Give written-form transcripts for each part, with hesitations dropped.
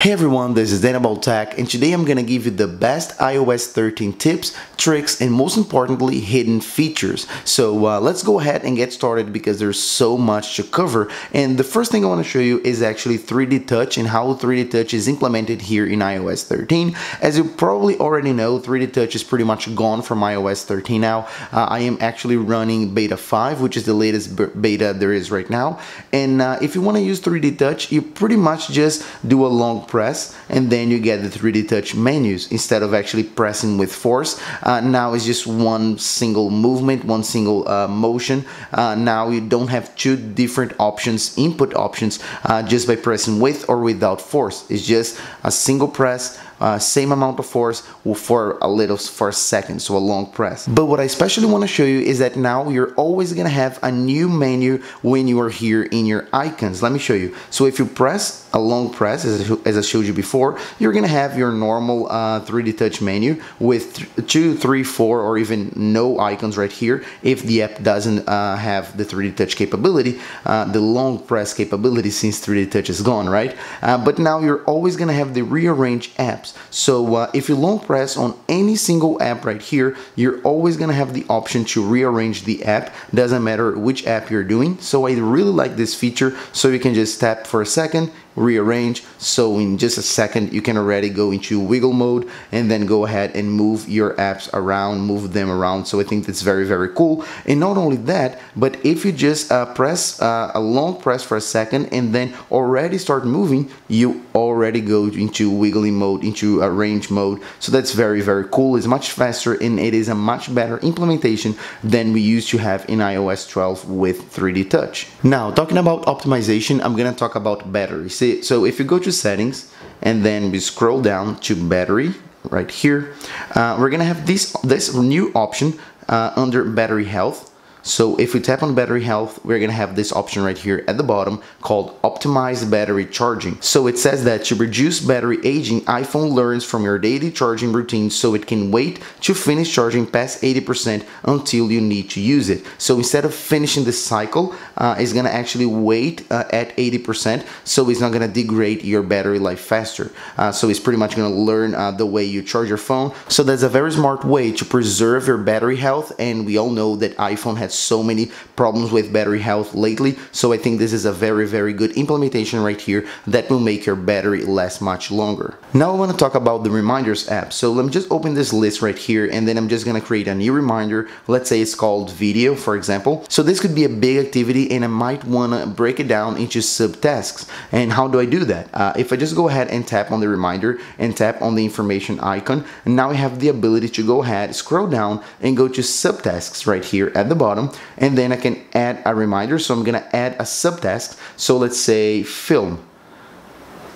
Hey everyone, this is Danable Tech, and today I'm gonna give you the best iOS 13 tips, tricks, and most importantly, hidden features. So let's go ahead and get started because there's so much to cover. And the first thing I wanna show you is actually 3D Touch and how 3D Touch is implemented here in iOS 13. As you probably already know, 3D Touch is pretty much gone from iOS 13 now. I am actually running Beta 5, which is the latest beta there is right now. And if you wanna use 3D Touch, you pretty much just do a long press and then you get the 3D Touch menus instead of actually pressing with force. Now it's just one single movement, one single motion. Now you don't have two different options, input options, just by pressing with or without force. It's just a single press, same amount of force for a second, so a long press. But what I especially want to show you is that now you're always gonna have a new menu when you are here in your icons. Let me show you. So if you press a long press, as I showed you before, you're gonna have your normal 3D Touch menu with 2, 3, 4, or even no icons right here if the app doesn't have the 3D Touch capability, the long press capability, since 3D Touch is gone, right? But now you're always gonna have the rearrange apps. So if you long press on any single app right here, you're always gonna have the option to rearrange the app. Doesn't matter which app you're doing. So I really like this feature. So you can just tap for a second, rearrange, so in just a second you can already go into wiggle mode and then go ahead and move your apps around, move them around. So I think that's very, very cool. And not only that, but if you just press a long press for a second and then already start moving, you already go into wiggly mode, into range mode. So that's very, very cool. It's much faster and it is a much better implementation than we used to have in iOS 12 with 3D Touch. Now, talking about optimization, I'm gonna talk about battery. So if you go to settings and then we scroll down to battery right here, we're gonna have this new option under battery health. So if we tap on battery health, we're gonna have this option right here at the bottom called optimize battery charging. So it says that to reduce battery aging, iPhone learns from your daily charging routine so it can wait to finish charging past 80% until you need to use it. So instead of finishing the cycle, it's gonna actually wait at 80%, so it's not gonna degrade your battery life faster. So it's pretty much gonna learn the way you charge your phone. So that's a very smart way to preserve your battery health, and we all know that iPhone has so many problems with battery health lately. So I think this is a very, very good implementation right here that will make your battery last much longer. Now I want to talk about the reminders app. So let me just open this list right here and then I'm just going to create a new reminder. Let's say it's called video, for example. So this could be a big activity and I might want to break it down into subtasks. And how do I do that? If I just go ahead and tap on the reminder and tap on the information icon, and now I have the ability to go ahead, scroll down and go to subtasks right here at the bottom. And then I can add a reminder. So I'm going to add a subtask. So let's say film.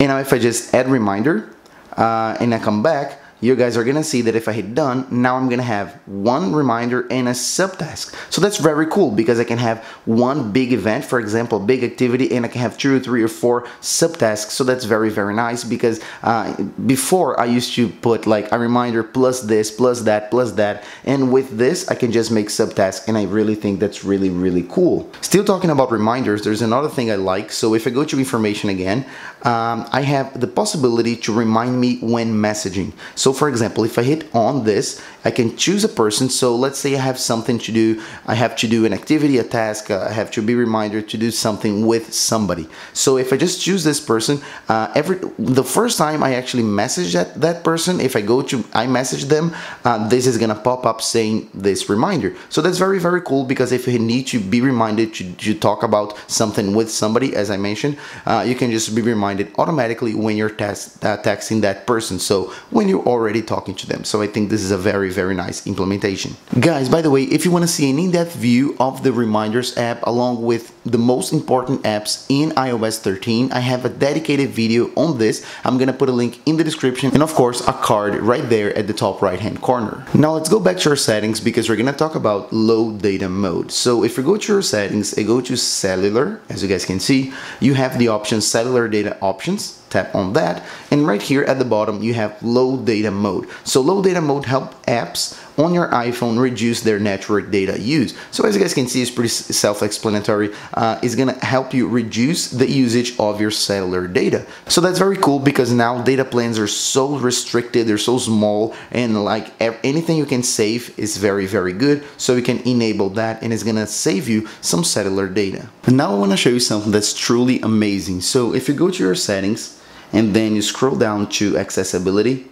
And now if I just add reminder and I come back, you guys are gonna see that if I hit done, now I'm gonna have one reminder and a subtask. So that's very cool because I can have one big event, for example, big activity, and I can have 2, 3, or 4 subtasks. So that's very, very nice because before I used to put like a reminder plus this, plus that, plus that. And with this, I can just make subtasks, and I really think that's really, really cool. Still talking about reminders, there's another thing I like. So if I go to information again, I have the possibility to remind me when messaging. So for example, if I hit on this, I can choose a person. So let's say I have something to do. I have to do an activity, a task. I have to be reminded to do something with somebody. So if I just choose this person, the first time I actually message that person, if I go to iMessage them, this is gonna pop up saying this reminder. So that's very, very cool because if you need to be reminded to talk about something with somebody, as I mentioned, you can just be reminded automatically when you're texting that person. So when you already talking to them. So I think this is a very, very nice implementation. Guys, by the way, if you want to see an in-depth view of the Reminders app along with the most important apps in iOS 13, I have a dedicated video on this. I'm gonna put a link in the description and of course a card right there at the top right hand corner. Now let's go back to our settings because we're gonna talk about low data mode. So if you go to your settings and go to cellular, as you guys can see, you have the option cellular data options. Tap on that, and right here at the bottom you have low data mode. So low data mode helps apps on your iPhone reduce their network data use. So as you guys can see, it's pretty self-explanatory. It's gonna help you reduce the usage of your cellular data. So that's very cool, because now data plans are so restricted, they're so small, and like anything you can save is very, very good. So you can enable that, and it's gonna save you some cellular data. And now I wanna show you something that's truly amazing. So if you go to your settings, and then you scroll down to accessibility,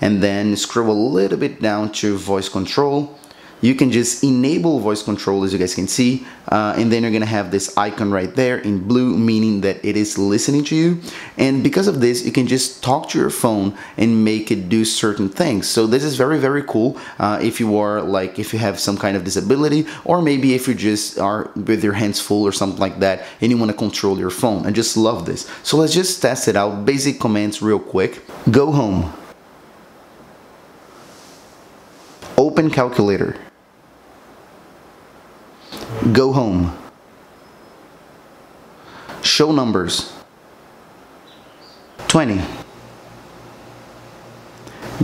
and then scroll a little bit down to voice control, you can just enable voice control, as you guys can see, and then you're gonna have this icon right there in blue, meaning that it is listening to you. And because of this, you can just talk to your phone and make it do certain things. So this is very, very cool if you have some kind of disability, or maybe if you just are with your hands full or something like that and you want to control your phone. I just love this. So let's just test it out. Basic commands real quick. Go home. Open calculator. Go home. Show numbers. 20.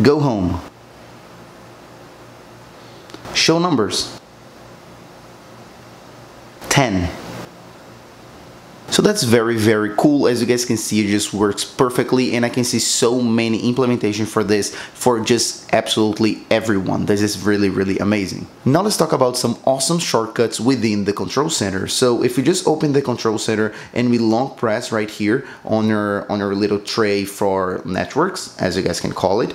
Go home. Show numbers. 10. So that's very, very cool. As you guys can see, it just works perfectly, and I can see so many implementations for this for just absolutely everyone. This is really, really amazing. Now let's talk about some awesome shortcuts within the Control Center. So if you just open the Control Center and we long press right here on your little tray for networks, as you guys can call it,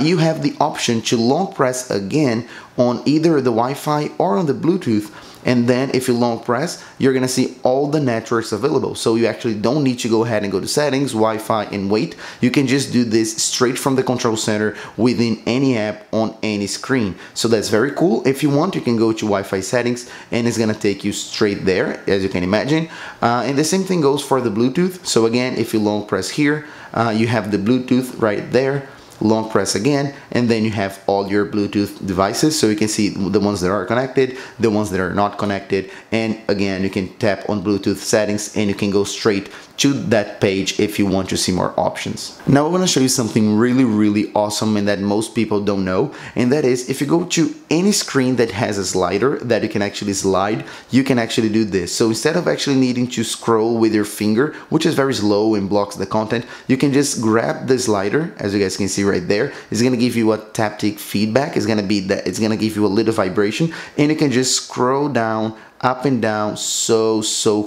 you have the option to long press again on either the Wi-Fi or on the Bluetooth. And then if you long press, you're gonna see all the networks available. So you actually don't need to go ahead and go to settings, Wi-Fi, and wait. You can just do this straight from the Control Center within any app on any screen. So that's very cool. If you want, you can go to Wi-Fi settings and it's gonna take you straight there, as you can imagine. And the same thing goes for the Bluetooth. So again, if you long press here, you have the Bluetooth right there. Long press again, and then you have all your Bluetooth devices, so you can see the ones that are connected, the ones that are not connected, and again you can tap on Bluetooth settings and you can go straight to that page if you want to see more options. Now I want to show you something really, really awesome and that most people don't know, and that is if you go to any screen that has a slider that you can actually slide, you can actually do this. So instead of actually needing to scroll with your finger, which is very slow and blocks the content, you can just grab the slider, as you guys can see right there. It's gonna give you a tactic feedback. It's gonna be that it's gonna give you a little vibration, and you can just scroll down, up and down so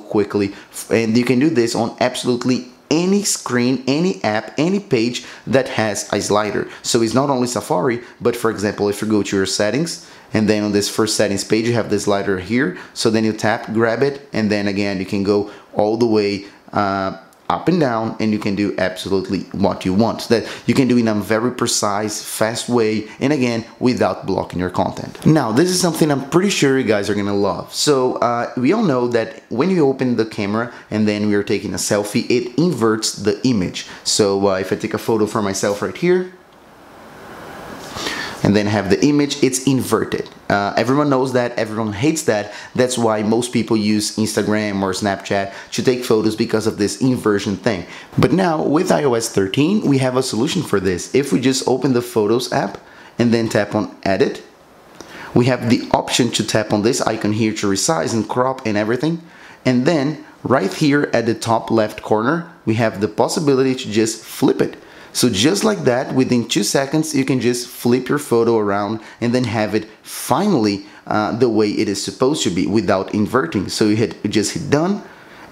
quickly. And you can do this on absolutely any screen, any app, any page that has a slider. So it's not only Safari, but for example, if you go to your settings, and then on this first settings page, you have this slider here. So then you tap, grab it, and then again, you can go all the way up and down, and you can do absolutely what you want. That you can do in a very precise, fast way, and again, without blocking your content. Now, this is something I'm pretty sure you guys are gonna love. So we all know that when you open the camera and then we are taking a selfie, it inverts the image. So if I take a photo for myself right here, and then have the image, it's inverted. Everyone knows that, everyone hates that. That's why most people use Instagram or Snapchat to take photos, because of this inversion thing. But now with iOS 13, we have a solution for this. If we just open the Photos app and then tap on Edit, we have the option to tap on this icon here to resize and crop and everything. And then right here at the top left corner, we have the possibility to just flip it. So just like that, within 2 seconds, you can just flip your photo around and then have it finally the way it is supposed to be, without inverting. So you just hit done,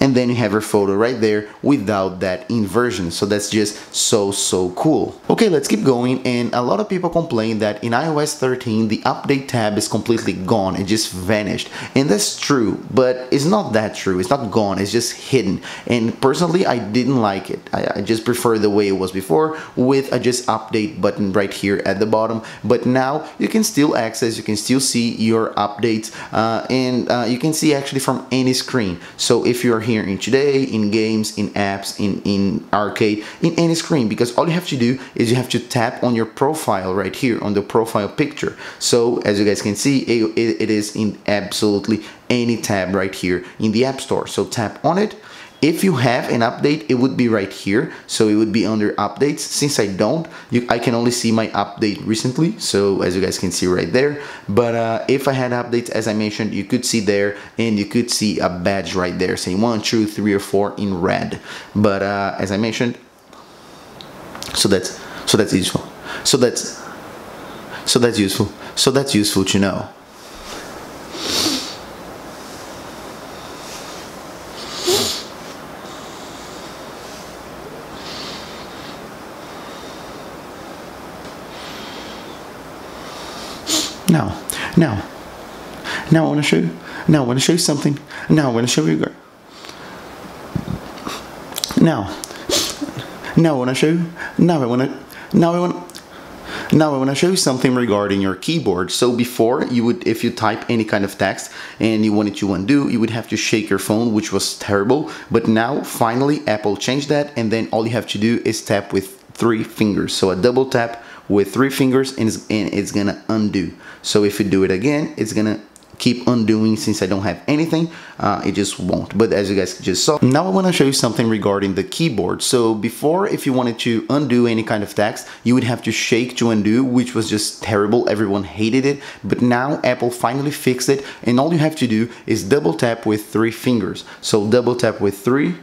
and then you have your photo right there without that inversion. So that's just so cool. Okay, let's keep going. And a lot of people complain that in iOS 13, the update tab is completely gone. It just vanished. And that's true, but it's not that true. It's not gone, it's just hidden. And personally, I didn't like it. I just prefer the way it was before, with a just update button right here at the bottom. But now you can still access, you can still see your updates, and you can see actually from any screen. So if you're here in today, in games, in apps, in arcade, in any screen, because all you have to do is you have to tap on your profile right here, on the profile picture. So as you guys can see, it is in absolutely any tab right here in the App Store. So tap on it, If you have an update, it would be right here, so it would be under updates. Since I don't, I can only see my update recently, so as you guys can see right there. But if I had updates, as I mentioned, you could see there, and you could see a badge right there saying 1, 2, 3, or 4 in red. But as I mentioned, so that's useful. So that's useful. So that's useful to know. Now I want to show you. Now I want to show you something. Now I want to show you, girl. Now I want to show you. Now I want to show you something regarding your keyboard. So before, you would, if you type any kind of text and you wanted to undo, you would have to shake your phone, which was terrible. But now, finally, Apple changed that, and then all you have to do is tap with 3 fingers. So a double tap with 3 fingers, and it's gonna undo. So if you do it again, it's gonna keep undoing. Since I don't have anything, it just won't. But as you guys just saw, now I want to show you something regarding the keyboard. So before, if you wanted to undo any kind of text, you would have to shake to undo, which was just terrible. Everyone hated it. But now Apple finally fixed it, and all you have to do is double tap with 3 fingers. So double tap with 3,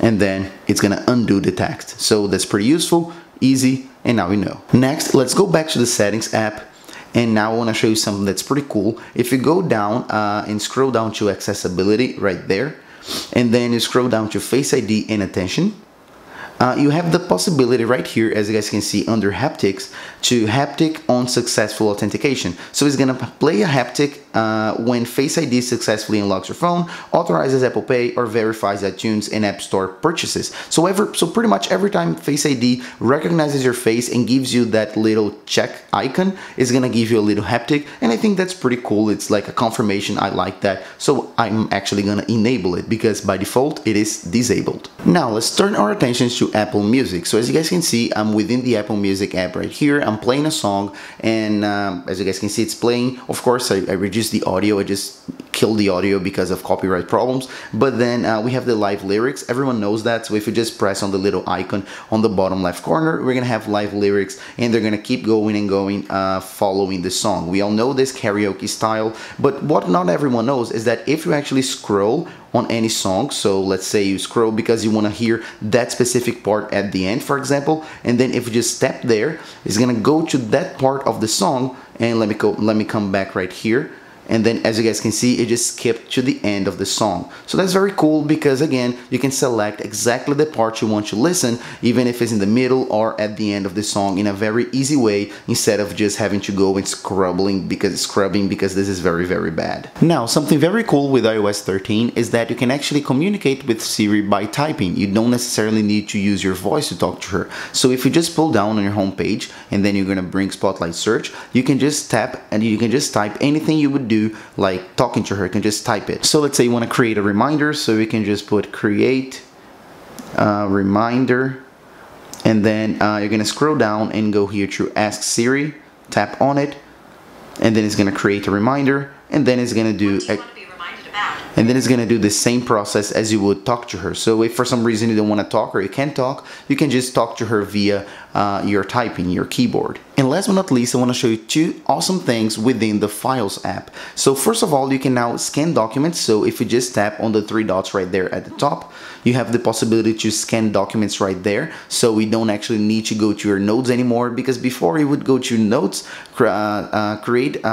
and then it's gonna undo the text. So that's pretty useful, easy, and now we know. Next, let's go back to the Settings app. And now I want to show you something that's pretty cool. If you go down and scroll down to accessibility right there, and then you scroll down to Face ID and attention, you have the possibility right here, as you guys can see under haptics, to haptic on successful authentication. So it's gonna play a haptic when Face ID successfully unlocks your phone, authorizes Apple Pay, or verifies iTunes and App Store purchases. So pretty much every time Face ID recognizes your face and gives you that little check icon, it's gonna give you a little haptic, and I think that's pretty cool. It's like a confirmation. I like that. So I'm actually gonna enable it, because by default it is disabled. Now let's turn our attention to Apple Music. So as you guys can see, I'm within the Apple Music app right here. I'm playing a song, and as you guys can see, it's playing. Of course, I reduced the audio. I just killed the audio because of copyright problems. But then we have the live lyrics. Everyone knows that. So if you just press on the little icon on the bottom left corner, we're gonna have live lyrics, and they're gonna keep going and going, following the song. We all know this karaoke style, but what not everyone knows is that if you actually scroll on any song, so let's say you scroll because you want to hear that specific part at the end, for example, and then if you just tap there, it's gonna go to that part of the song. And let me come back right here, and then as you guys can see, it just skipped to the end of the song. So that's very cool, because again, you can select exactly the part you want to listen, even if it's in the middle or at the end of the song, in a very easy way, instead of just having to go and scrubbing because this is very, very bad. Now, something very cool with iOS 13 is that you can actually communicate with Siri by typing. You don't necessarily need to use your voice to talk to her. So if you just pull down on your home page, and then you're gonna bring Spotlight Search, you can just tap and you can just type anything you would do, like talking to her. You can just type it. So let's say you want to create a reminder, so we can just put create reminder, and then you're gonna scroll down and go here to Ask Siri, tap on it, and then it's gonna create a reminder, and then it's gonna do the same process as you would talk to her. So if for some reason you don't want to talk, or you can't talk, you can just talk to her via your typing, your keyboard. And last but not least, I want to show you 2 awesome things within the Files app. So first of all, you can now scan documents. So if you just tap on the 3 dots right there at the top, you have the possibility to scan documents right there. So we don't actually need to go to your notes anymore, because before you would go to notes,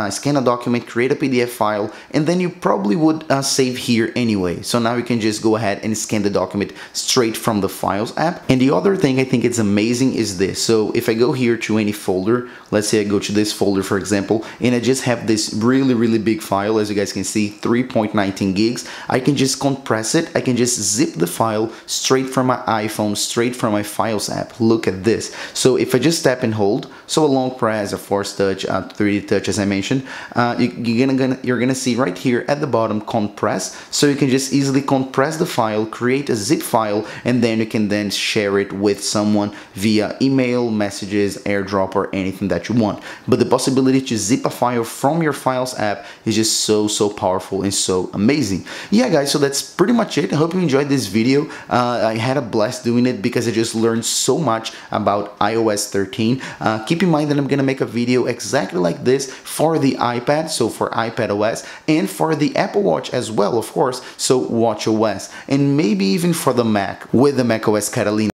scan a document, create a PDF file, and then you probably would save here anyway. So now you can just go ahead and scan the document straight from the Files app. And the other thing I think it's amazing is this. So if I go here to any folder, let's say I go to this folder, for example, and I just have this really, really big file, as you guys can see, 3.19 gigs. I can just compress it. I can just zip the file straight from my iPhone, straight from my Files app. Look at this. So if I just tap and hold, so a long press, a force touch, a 3D touch, as I mentioned, you're gonna see right here at the bottom compress. So you can just easily compress the file, create a zip file, and then you can then share it with someone via email, messages, AirDrop, or anything. anything that you want. But the possibility to zip a file from your Files app is just so powerful and so amazing. Yeah, guys, so that's pretty much it. I hope you enjoyed this video. I had a blast doing it because I just learned so much about iOS 13. Keep in mind that I'm gonna make a video exactly like this for the iPad, so for iPadOS, and for the Apple Watch as well, of course, so watchOS, and maybe even for the Mac with the macOS Catalina.